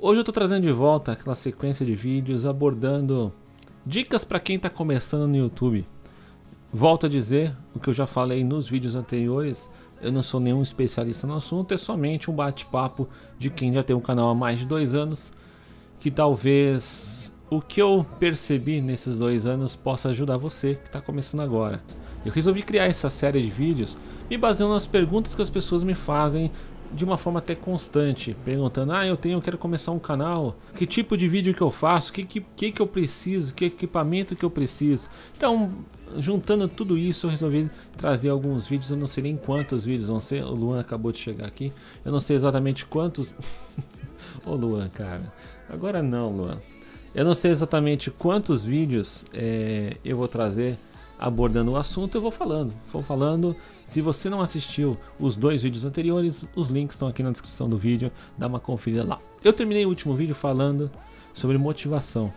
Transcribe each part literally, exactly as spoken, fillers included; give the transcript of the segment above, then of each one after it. Hoje eu estou trazendo de volta aquela sequência de vídeos abordando dicas para quem está começando no YouTube. Volto a dizer o que eu já falei nos vídeos anteriores, eu não sou nenhum especialista no assunto, é somente um bate-papo de quem já tem um canal há mais de dois anos, que talvez o que eu percebi nesses dois anos possa ajudar você que está começando agora. Eu resolvi criar essa série de vídeos me baseando nas perguntas que as pessoas me fazem, de uma forma até constante, perguntando: ah, eu tenho, eu quero começar um canal, que tipo de vídeo que eu faço, que que, que que eu preciso, que equipamento que eu preciso. Então, juntando tudo isso, eu resolvi trazer alguns vídeos. Eu não sei nem quantos vídeos vão ser. O Luan acabou de chegar aqui, eu não sei exatamente quantos. Ô Luan, cara, agora não, Luan, eu não sei exatamente quantos vídeos é, eu vou trazer abordando o assunto. Eu vou falando, vou falando. Se você não assistiu os dois vídeos anteriores, os links estão aqui na descrição do vídeo, dá uma conferida lá. Eu terminei o último vídeo falando sobre motivação,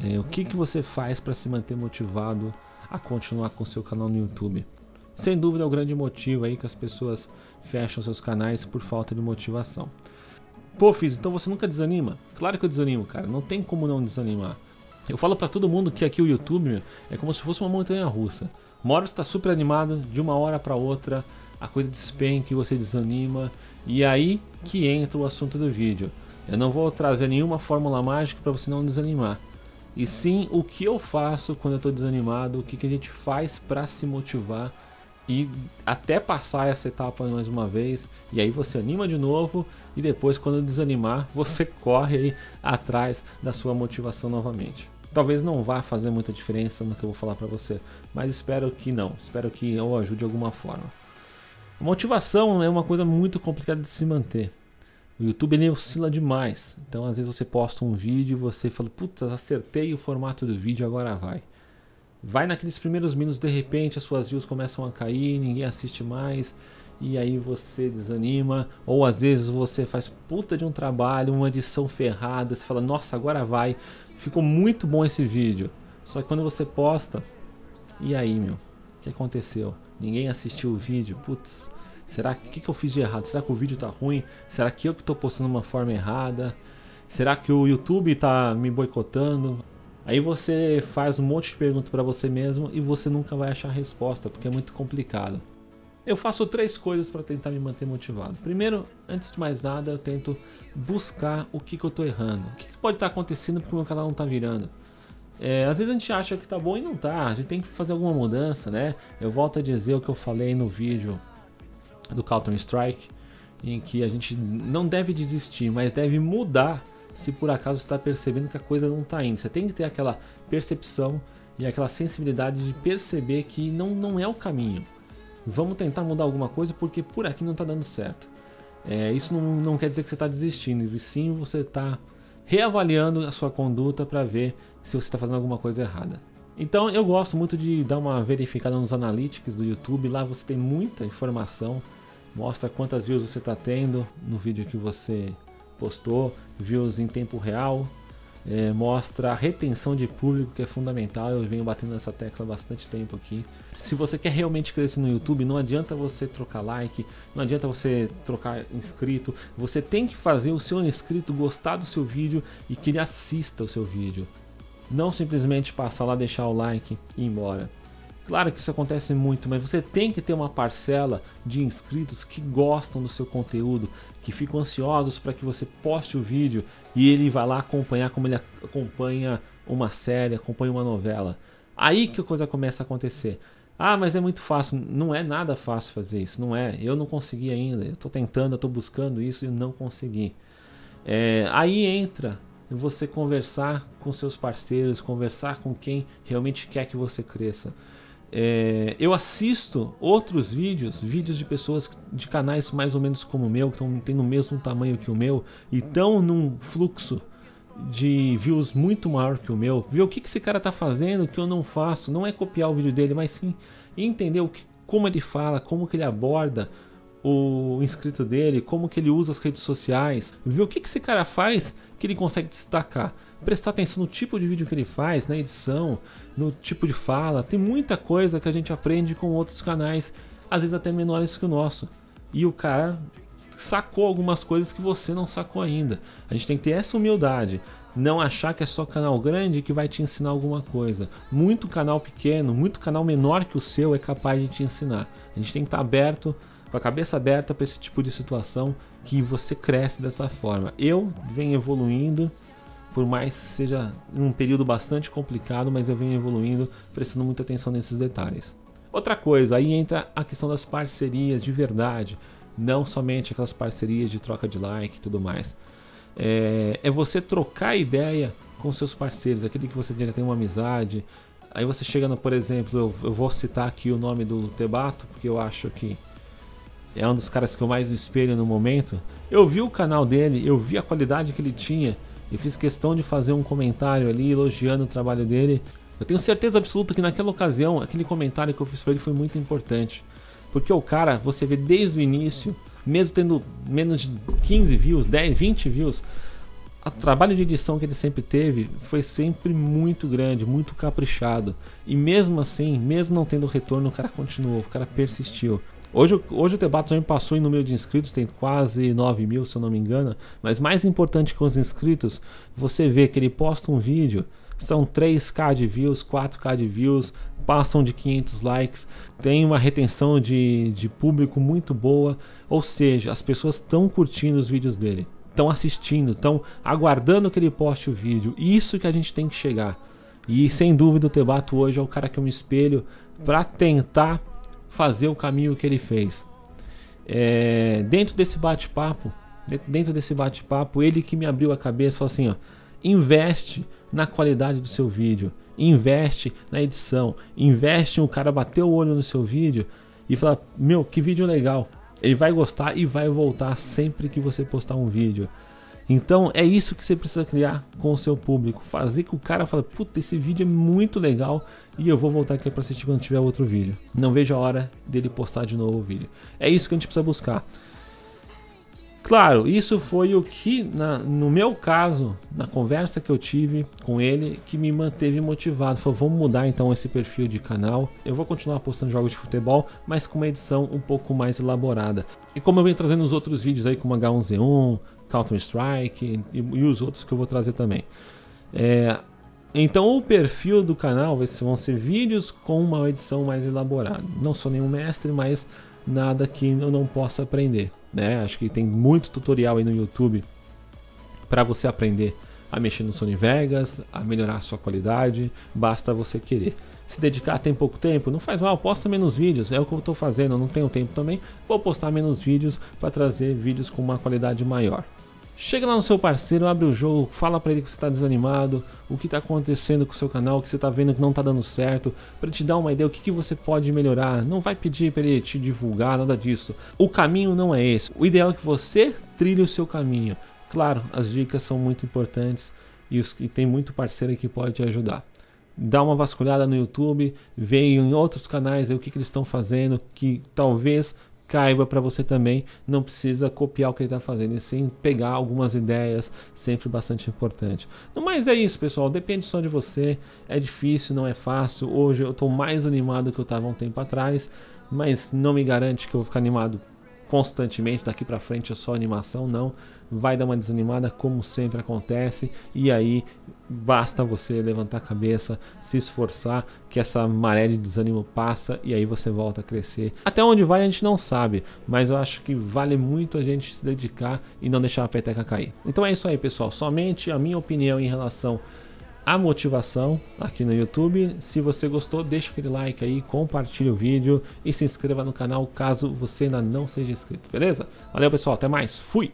é, o que que você faz para se manter motivado a continuar com o seu canal no YouTube. Sem dúvida é o grande motivo aí que as pessoas fecham seus canais, por falta de motivação. Pô, Fiz, então você nunca desanima? Claro que eu desanimo, cara, não tem como não desanimar. Eu falo pra todo mundo que aqui o YouTube é como se fosse uma montanha russa. Uma hora você tá super animado, de uma hora pra outra a coisa despenca e você desanima. E aí que entra o assunto do vídeo. Eu não vou trazer nenhuma fórmula mágica pra você não desanimar. E sim o que eu faço quando eu tô desanimado, o que, que a gente faz pra se motivar e até passar essa etapa mais uma vez. E aí você anima de novo e depois, quando desanimar, você corre aí atrás da sua motivação novamente. Talvez não vá fazer muita diferença no que eu vou falar para você, mas espero que não, espero que eu ajude de alguma forma. A motivação é uma coisa muito complicada de se manter. O YouTube, ele oscila demais, então às vezes você posta um vídeo e você fala: puta, acertei o formato do vídeo, agora vai. Vai naqueles primeiros minutos, de repente as suas views começam a cair, ninguém assiste mais, e aí você desanima. Ou às vezes você faz puta de um trabalho, uma edição ferrada, você fala: nossa, agora vai, ficou muito bom esse vídeo. Só que quando você posta, e aí, meu, o que aconteceu? Ninguém assistiu o vídeo. Putz, será que, que, que eu fiz de errado? Será que o vídeo tá ruim? Será que eu que tô postando de uma forma errada? Será que o YouTube tá me boicotando? Aí você faz um monte de perguntas pra você mesmo e você nunca vai achar a resposta, porque é muito complicado. Eu faço três coisas para tentar me manter motivado. Primeiro, antes de mais nada, eu tento buscar o que, que eu estou errando. O que, que pode estar acontecendo porque o meu canal não está virando? É, às vezes a gente acha que está bom e não está. A gente tem que fazer alguma mudança, né? Eu volto a dizer o que eu falei no vídeo do Counter Strike, em que a gente não deve desistir, mas deve mudar se por acaso você está percebendo que a coisa não está indo. Você tem que ter aquela percepção e aquela sensibilidade de perceber que não, não é o caminho. Vamos tentar mudar alguma coisa porque por aqui não está dando certo. É, isso não, não quer dizer que você está desistindo, e sim você está reavaliando a sua conduta para ver se você está fazendo alguma coisa errada. Então eu gosto muito de dar uma verificada nos analytics do YouTube. Lá você tem muita informação, mostra quantas views você está tendo no vídeo que você postou, views em tempo real, é, mostra a retenção de público, que é fundamental. Eu venho batendo nessa tecla há bastante tempo aqui. Se você quer realmente crescer no YouTube, não adianta você trocar like, não adianta você trocar inscrito. Você tem que fazer o seu inscrito gostar do seu vídeo e que ele assista o seu vídeo. Não simplesmente passar lá, deixar o like e ir embora. Claro que isso acontece muito, mas você tem que ter uma parcela de inscritos que gostam do seu conteúdo, que ficam ansiosos para que você poste o vídeo e ele vai lá acompanhar como ele acompanha uma série, acompanha uma novela. Aí que a coisa começa a acontecer. Ah, mas é muito fácil. Não é nada fácil fazer isso, não é. Eu não consegui ainda, eu estou tentando, eu estou buscando isso e não consegui. É, aí entra você conversar com seus parceiros, conversar com quem realmente quer que você cresça. É, eu assisto outros vídeos, vídeos de pessoas de canais mais ou menos como o meu, que tão, têm o mesmo tamanho que o meu e estão num fluxo de views muito maior que o meu. Ver o que esse cara tá fazendo que eu não faço. Não é copiar o vídeo dele, mas sim entender o que, como ele fala, como que ele aborda o inscrito dele, como que ele usa as redes sociais. Ver o que esse cara faz que ele consegue destacar. Prestar atenção no tipo de vídeo que ele faz, na edição, no tipo de fala. Tem muita coisa que a gente aprende com outros canais, às vezes até menores que o nosso. E o cara sacou algumas coisas que você não sacou ainda. A gente tem que ter essa humildade, não achar que é só canal grande que vai te ensinar alguma coisa. Muito canal pequeno, muito canal menor que o seu é capaz de te ensinar. A gente tem que estar aberto, com a cabeça aberta para esse tipo de situação, que você cresce dessa forma. Eu venho evoluindo, por mais que seja um período bastante complicado, mas eu venho evoluindo, prestando muita atenção nesses detalhes. Outra coisa, aí entra a questão das parcerias de verdade, não somente aquelas parcerias de troca de like e tudo mais. É, é você trocar ideia com seus parceiros, aquele que você já tem uma amizade. Aí você chega, no, por exemplo, eu, eu vou citar aqui o nome do Tebato, porque eu acho que é um dos caras que eu mais me espelho no momento. Eu vi o canal dele, eu vi a qualidade que ele tinha e fiz questão de fazer um comentário ali elogiando o trabalho dele. Eu tenho certeza absoluta que naquela ocasião, aquele comentário que eu fiz pra ele foi muito importante. Porque o cara, você vê desde o início, mesmo tendo menos de quinze views, dez, vinte views, o trabalho de edição que ele sempre teve foi sempre muito grande, muito caprichado. E mesmo assim, mesmo não tendo retorno, o cara continuou, o cara persistiu. Hoje, hoje o Tebato já me passou em número de inscritos, tem quase nove mil se eu não me engano. Mas mais importante que os inscritos, você vê que ele posta um vídeo, são três K de views, quatro K de views, passam de quinhentos likes, tem uma retenção de, de público muito boa, ou seja, as pessoas estão curtindo os vídeos dele, estão assistindo, estão aguardando que ele poste o vídeo. Isso que a gente tem que chegar. E sem dúvida o Tebato hoje é o cara que eu me espelho para tentar fazer o caminho que ele fez. É, dentro desse bate-papo, dentro desse bate-papo, ele que me abriu a cabeça, falou assim, ó, investe na qualidade do seu vídeo, investe na edição, investe em um cara bater o olho no seu vídeo e falar, meu, que vídeo legal, ele vai gostar e vai voltar sempre que você postar um vídeo. Então é isso que você precisa criar com o seu público, fazer que o cara fale, puta, esse vídeo é muito legal e eu vou voltar aqui para assistir quando tiver outro vídeo, não vejo a hora dele postar de novo o vídeo. É isso que a gente precisa buscar. Claro, isso foi o que, na, no meu caso, na conversa que eu tive com ele, que me manteve motivado. Falei, vamos mudar então esse perfil de canal. Eu vou continuar postando jogos de futebol, mas com uma edição um pouco mais elaborada. E como eu venho trazendo os outros vídeos aí, como H um Z um, Counter Strike e, e os outros que eu vou trazer também. É, então o perfil do canal vai ser, vão ser vídeos com uma edição mais elaborada. Não sou nenhum mestre, mas nada que eu não possa aprender, né? Acho que tem muito tutorial aí no YouTube para você aprender a mexer no Sony Vegas, a melhorar a sua qualidade, basta você querer. Se dedicar, tem pouco tempo, não faz mal, posta menos vídeos, é o que eu estou fazendo, eu não tenho tempo também, vou postar menos vídeos para trazer vídeos com uma qualidade maior. Chega lá no seu parceiro, abre o jogo, fala para ele que você está desanimado, o que está acontecendo com o seu canal, o que você está vendo que não está dando certo, para te dar uma ideia o que, que você pode melhorar. Não vai pedir para ele te divulgar, nada disso. O caminho não é esse. O ideal é que você trilhe o seu caminho. Claro, as dicas são muito importantes e, os, e tem muito parceiro que pode te ajudar. Dá uma vasculhada no YouTube, vê em outros canais aí o que, que eles estão fazendo, que talvez caiba para você também, não precisa copiar o que ele está fazendo, e sim pegar algumas ideias, sempre bastante importante. No mais é isso, pessoal, depende só de você, é difícil, não é fácil, hoje eu estou mais animado que eu estava um tempo atrás, mas não me garante que eu vou ficar animado constantemente, daqui para frente é só animação, não, vai dar uma desanimada como sempre acontece, e aí basta você levantar a cabeça, se esforçar, que essa maré de desânimo passa e aí você volta a crescer. Até onde vai a gente não sabe, mas eu acho que vale muito a gente se dedicar e não deixar a peteca cair. Então é isso aí, pessoal, somente a minha opinião em relação a motivação aqui no YouTube. Se você gostou, deixa aquele like aí, compartilha o vídeo e se inscreva no canal caso você ainda não seja inscrito, beleza? Valeu, pessoal, até mais, fui!